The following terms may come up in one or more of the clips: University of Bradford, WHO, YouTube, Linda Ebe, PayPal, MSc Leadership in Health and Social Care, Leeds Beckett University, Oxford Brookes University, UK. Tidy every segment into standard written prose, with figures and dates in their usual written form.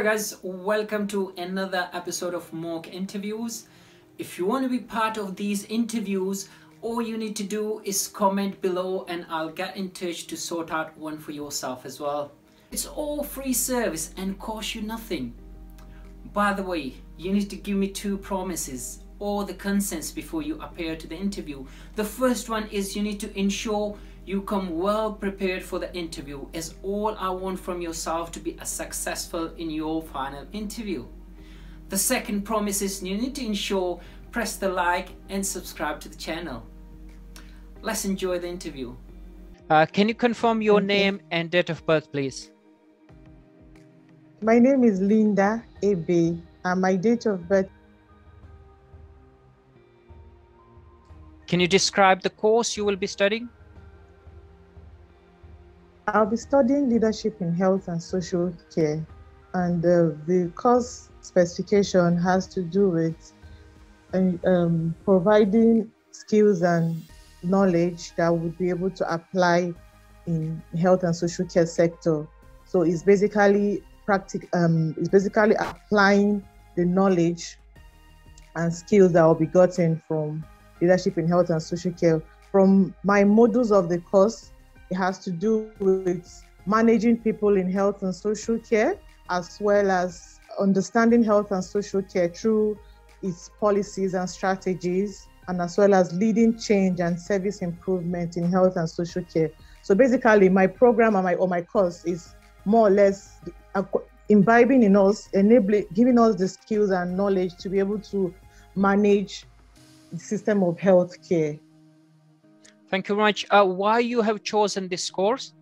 Hello guys, welcome to another episode of mock interviews. If you want to be part of these interviews, all you need to do is comment below and I'll get in touch to sort out one for yourself as well. It's all free service and costs you nothing. By the way, you need to give me two promises or the consents before you appear to the interview. The first one is you need to ensure you come well prepared for the interview, as all I want from yourself to be as successful in your final interview. The second promise is you need to ensure press the like and subscribe to the channel. Let's enjoy the interview. Can you confirm your name and date of birth, please? My name is Linda Ebe and my date of birth. Can you describe the course you will be studying? I'll be studying leadership in health and social care, and the course specification has to do with providing skills and knowledge that would be able to apply in health and social care sector. So it's basically applying the knowledge and skills that will be gotten from leadership in health and social care. From my modules of the course, it has to do with managing people in health and social care, as well as understanding health and social care through its policies and strategies, and as well as leading change and service improvement in health and social care. So basically, my program or my course is more or less imbibing in us, giving us the skills and knowledge to be able to manage the system of health care. Thank you very much. Why you have chosen this course?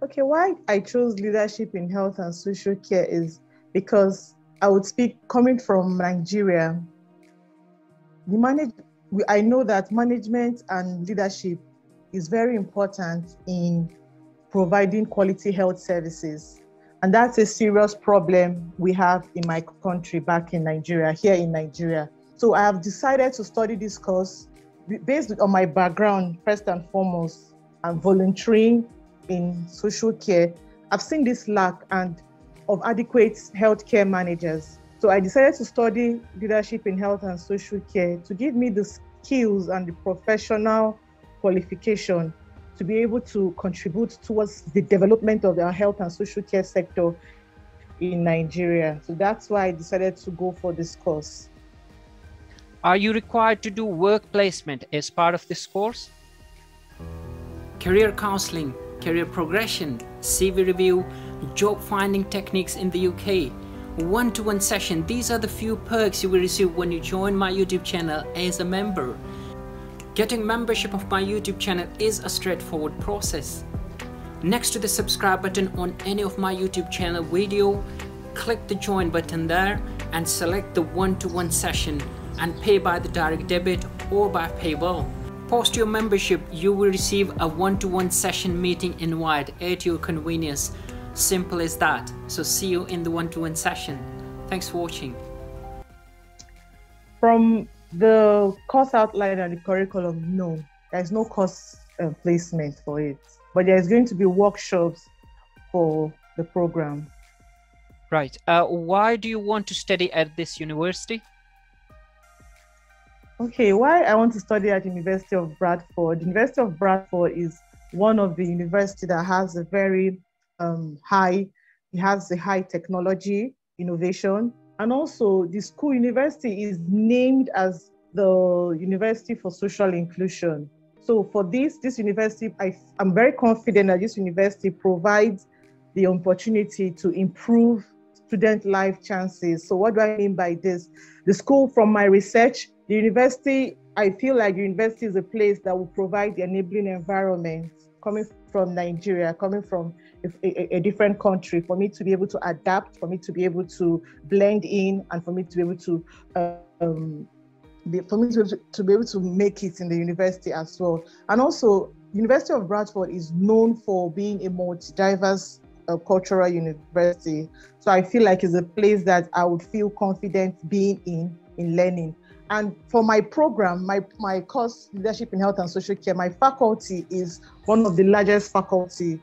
Okay, why I chose leadership in health and social care is because I would speak coming from Nigeria. I know that management and leadership is very important in providing quality health services. And that's a serious problem we have in my country, back in Nigeria, here in Nigeria. So I have decided to study this course based on my background. First and foremost, I'm volunteering in social care. I've seen this lack of adequate healthcare managers. So I decided to study leadership in health and social care to give me the skills and the professional qualification to be able to contribute towards the development of our health and social care sector in Nigeria. So that's why I decided to go for this course. Are you required to do work placement as part of this course? Career counseling, career progression, CV review, job finding techniques in the UK, one-to-one session. These are the few perks you will receive when you join my YouTube channel as a member. Getting membership of my YouTube channel is a straightforward process. Next to the subscribe button on any of my YouTube channel video, click the join button there and select the one-to-one session, and pay by the direct debit or by PayPal. Post your membership, you will receive a one-to-one session meeting invite at your convenience. Simple as that. So see you in the one-to-one session. Thanks for watching. From the course outline and the curriculum, no, there's no course placement for it, but there's going to be workshops for the program. Right. Why do you want to study at this university? Okay, why I want to study at University of Bradford. University of Bradford is one of the universities that has a very high technology innovation, and also the school university is named as the University for Social Inclusion. So for this university, I'm very confident that this university provides the opportunity to improve student life chances. So what do I mean by this? The school, from my research, the university, I feel like the university is a place that will provide the enabling environment. Coming from Nigeria, coming from a different country, for me to be able to adapt, for me to be able to blend in, and for me to be able to make it in the university as well. And also, University of Bradford is known for being a multi-diverse cultural university. So I feel like it's a place that I would feel confident being in learning. And for my program, my course, Leadership in Health and Social Care, my faculty is one of the largest faculty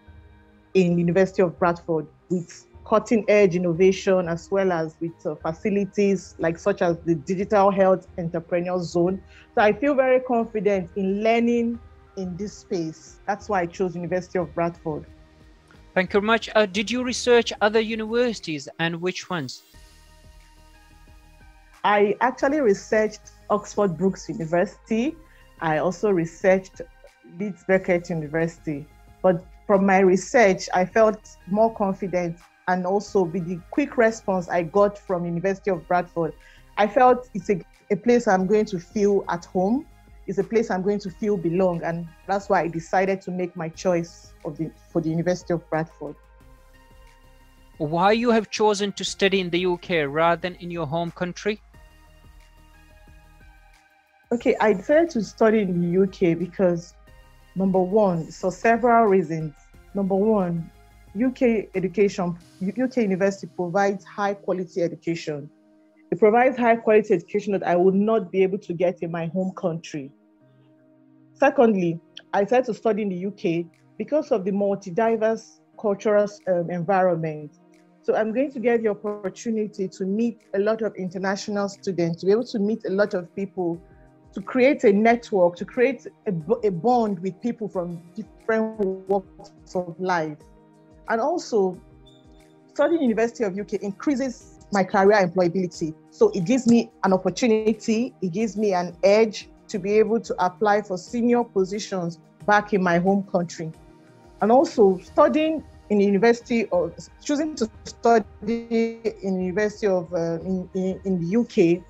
in University of Bradford, with cutting-edge innovation, as well as with facilities such as the Digital Health Entrepreneur Zone. So I feel very confident in learning in this space. That's why I chose University of Bradford. Thank you very much. Did you research other universities, and which ones? I actually researched Oxford Brookes University. I also researched Leeds Beckett University. But from my research, I felt more confident, and also with the quick response I got from University of Bradford, I felt it's a place I'm going to feel at home. It's a place I'm going to feel belong, and that's why I decided to make my choice for the University of Bradford. Why you have chosen to study in the UK rather than in your home country? Okay, I decided to study in the UK because, number one, for several reasons. Number one, UK university provides high quality education. It provides high quality education that I would not be able to get in my home country. Secondly, I decided to study in the UK because of the multi-diverse cultural environment. So I'm going to get the opportunity to meet a lot of international students, to be able to meet a lot of people, to create a network, to create a bond with people from different walks of life. And also, studying University of UK increases my career employability. So it gives me an opportunity, it gives me an edge to be able to apply for senior positions back in my home country. And also, choosing to study in University of in the UK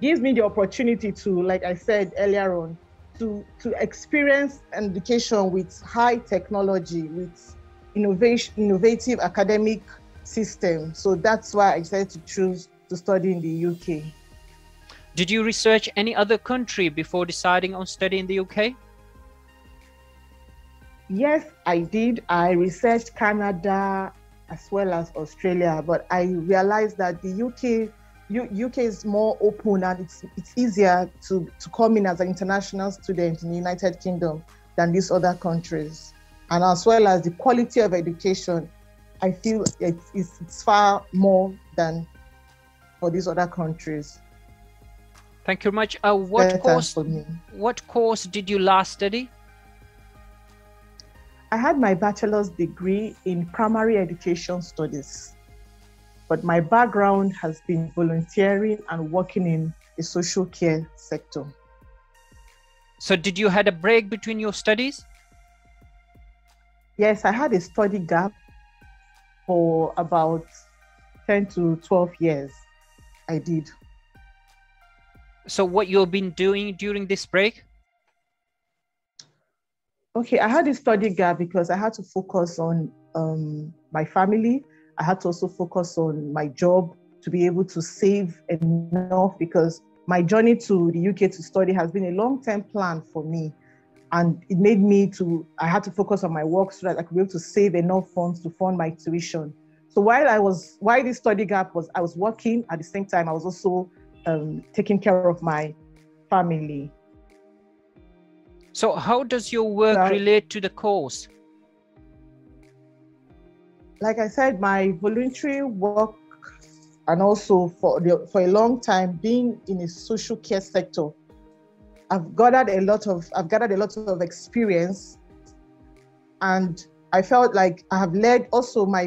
gives me the opportunity to, like I said earlier on, to experience an education with high technology, with innovative academic system. So that's why I decided to choose to study in the UK. Did you research any other country before deciding on studying in the UK? Yes, I did. I researched Canada as well as Australia, but I realized that the UK is more open, and it's easier to come in as an international student in the United Kingdom than these other countries. And as well as the quality of education, I feel it's far more than for these other countries. Thank you very much. What course did you last study? I had my bachelor's degree in primary education studies, but my background has been volunteering and working in the social care sector. So did you had a break between your studies? Yes, I had a study gap for about 10 to 12 years. I did. So what you've been doing during this break? Okay, I had a study gap because I had to focus on my family. I had to also focus on my job to be able to save enough, because my journey to the UK to study has been a long-term plan for me. And it made me I had to focus on my work so that I could be able to save enough funds to fund my tuition. So while this study gap was, I was working at the same time, I was also taking care of my family. So how does your work relate to the course? Like I said, my voluntary work, and also for a long time being in the social care sector, I've gathered a lot of experience, and I felt like I have led also my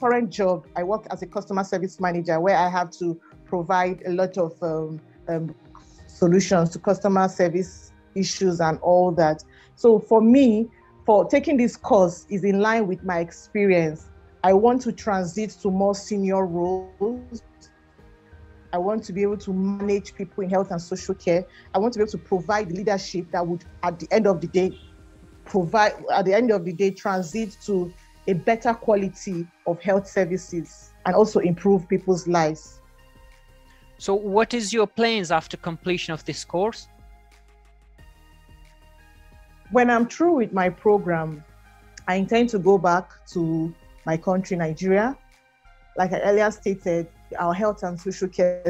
current job. I work as a customer service manager, where I have to provide a lot of solutions to customer service issues and all that. So for me, for taking this course is in line with my experience. I want to transit to more senior roles. I want to be able to manage people in health and social care. I want to be able to provide leadership that would, at the end of the day, transit to a better quality of health services and also improve people's lives. So what is your plans after completion of this course? When I'm through with my program, I intend to go back to my country, Nigeria. Like I earlier stated, our health and social care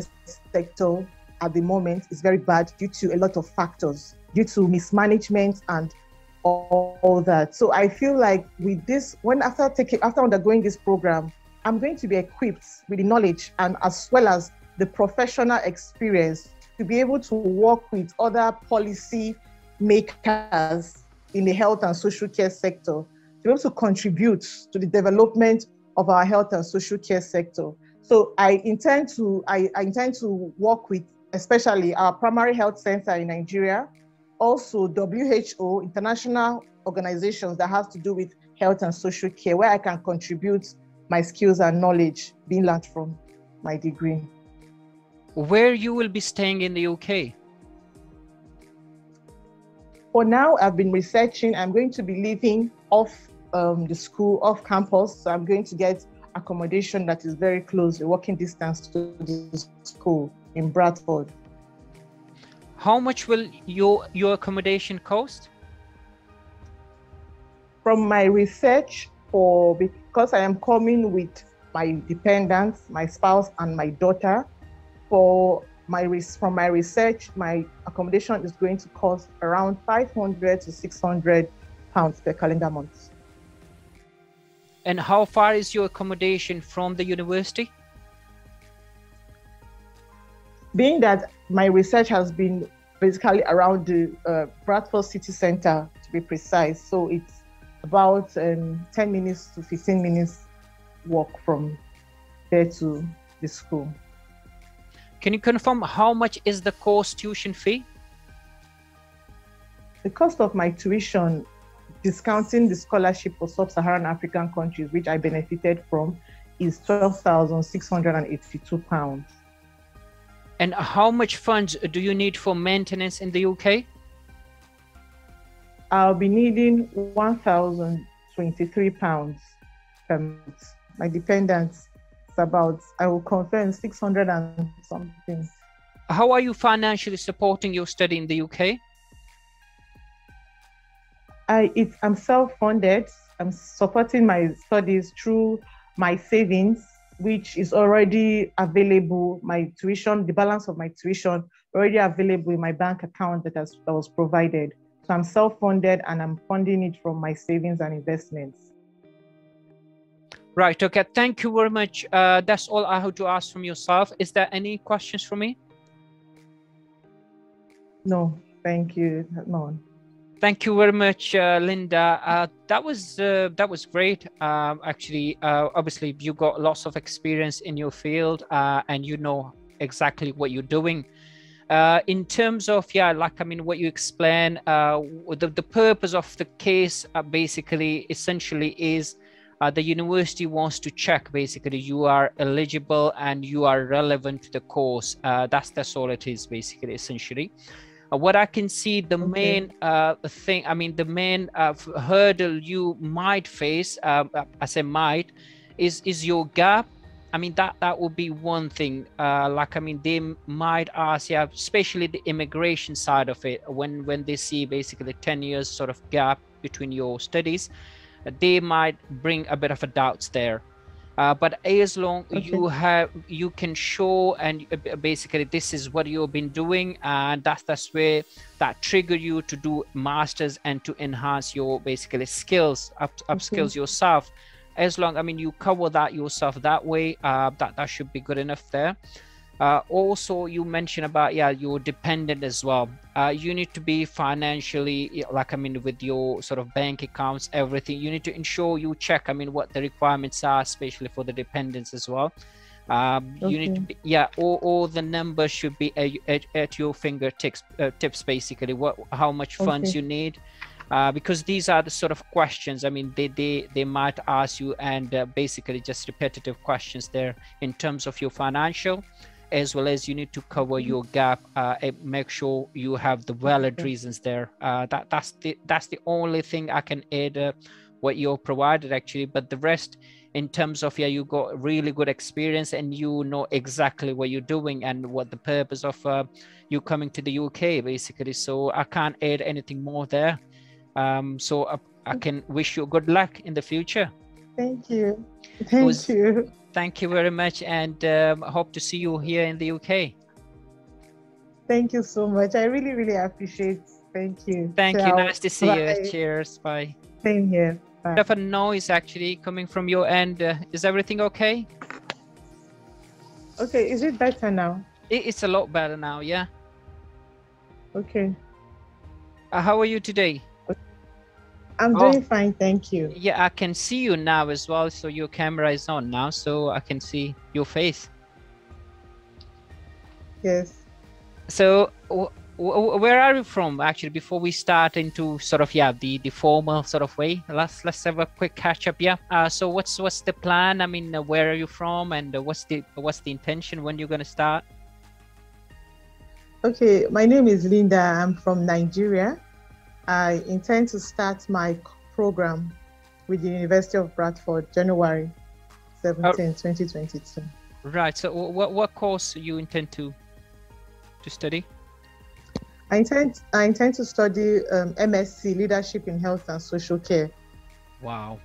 sector at the moment is very bad due to a lot of factors, due to mismanagement and all that. So I feel like with this, after undergoing this program, I'm going to be equipped with the knowledge and as well as the professional experience to be able to work with other policy makers in the health and social care sector, to be able to contribute to the development of our health and social care sector. So I intend to work with especially our primary health center in Nigeria, also WHO, international organizations that have to do with health and social care, where I can contribute my skills and knowledge being learned from my degree. Where you will be staying in the UK? For now, I've been researching. I'm going to be living off the school, off campus. So I'm going to get accommodation that is very close, a walking distance to the school in Bradford. How much will your accommodation cost? From my research, because I am coming with my dependents, my spouse and my daughter, from my research, my accommodation is going to cost around 500 to 600 pounds per calendar month. And how far is your accommodation from the university? Being that my research has been basically around the Bradford city center, to be precise, so it's about 10 minutes to 15 minutes walk from there to the school. Can you confirm how much is the course tuition fee? The cost of my tuition, discounting the scholarship for sub-Saharan African countries, which I benefited from, is £12,682. And how much funds do you need for maintenance in the UK? I'll be needing £1,023 per month. My dependents, it's about, I will confirm, 600 and something. How are you financially supporting your study in the UK? I'm self-funded. I'm supporting my studies through my savings, which is already available. My tuition, the balance of my tuition, already available in my bank account that was provided. So I'm self-funded and I'm funding it from my savings and investments. Right, okay, thank you very much. That's all I have to ask from yourself. Is there any questions for me? No, thank you, no. Thank you very much, Linda. That was great. Obviously, you got lots of experience in your field, and you know exactly what you're doing. In terms of, yeah, like, I mean, what you explain, the purpose of the case basically, essentially, is the university wants to check basically you are eligible and you are relevant to the course. That's all it is basically, essentially. What I can see, the main thing, I mean, the main hurdle you might face, I say might, is your gap. I mean, that would be one thing. Like, I mean, they might ask, yeah, especially the immigration side of it, when they see basically 10 years sort of gap between your studies, they might bring a bit of a doubts there. But as long you can show, and basically this is what you've been doing, and that's where that trigger you to do masters and to enhance your basically skills, upskills yourself. As long, I mean, you cover that yourself that way, that should be good enough there. Also, you mentioned about, yeah, you're dependent as well. You need to be financially, like, I mean, with your sort of bank accounts, everything, you need to ensure you check, I mean, what the requirements are, especially for the dependents as well. You need to be, yeah, all the numbers should be at your fingertips, basically, how much funds you need. Because these are the sort of questions, I mean, they might ask you, and basically just repetitive questions there in terms of your financial, as well as you need to cover your gap and make sure you have the valid reasons there. That's the only thing I can add what you provided actually, but the rest in terms of, yeah, you got really good experience and you know exactly what you're doing and what the purpose of you coming to the UK basically. So I can't add anything more there. So I can wish you good luck in the future. Thank you. Thank you very much, and hope to see you here in the UK. Thank you so much. I really, really appreciate it. Thank you. Thank you. Nice to see you. Cheers. Bye. Same here. Bit of a noise actually coming from your end. Is everything okay? Okay, is it better now? It's a lot better now, yeah. Okay. How are you today? I'm doing fine, thank you. Yeah, I can see you now as well. So your camera is on now, so I can see your face. Yes. So where are you from, actually, before we start into sort of, yeah, the formal sort of way? Let's have a quick catch up, yeah. So what's the plan? I mean, where are you from, and what's the intention when you're going to start? Okay, my name is Linda. I'm from Nigeria. I intend to start my program with the University of Bradford, January 17, 2022. Right. So what course you intend to study? I intend to study MSc Leadership in Health and Social Care. Wow.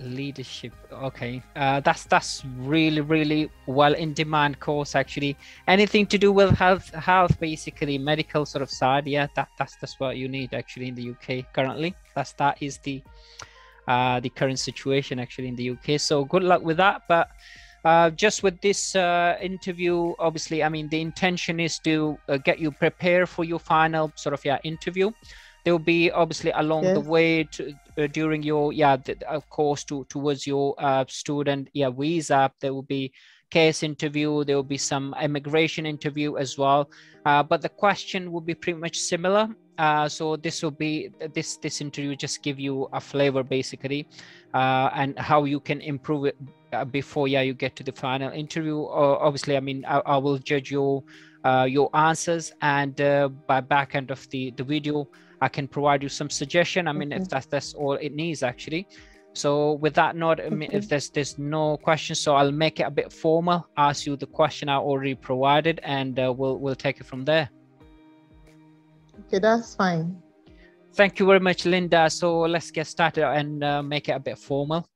Leadership. Okay. That's really, really well in demand course, actually. Anything to do with health, basically medical sort of side. Yeah. That's what you need actually in the UK currently. That is the current situation actually in the UK. So good luck with that. But just with this interview, obviously, I mean, the intention is to get you prepared for your final sort of, yeah, interview. There will be obviously along the way to, during your, yeah, of course, towards your student, yeah, visa, there will be case interview, there will be some immigration interview as well. But the question will be pretty much similar. So this will be, this interview just give you a flavor basically, and how you can improve it before, yeah, you get to the final interview. Obviously, I mean, I will judge your answers, and by back end of the video, I can provide you some suggestion. I mean, if that's all it needs actually. So with that note, I mean, if there's no question, so I'll make it a bit formal, ask you the question I already provided, and we'll take it from there. Okay, that's fine. Thank you very much, Linda. So let's get started and make it a bit formal.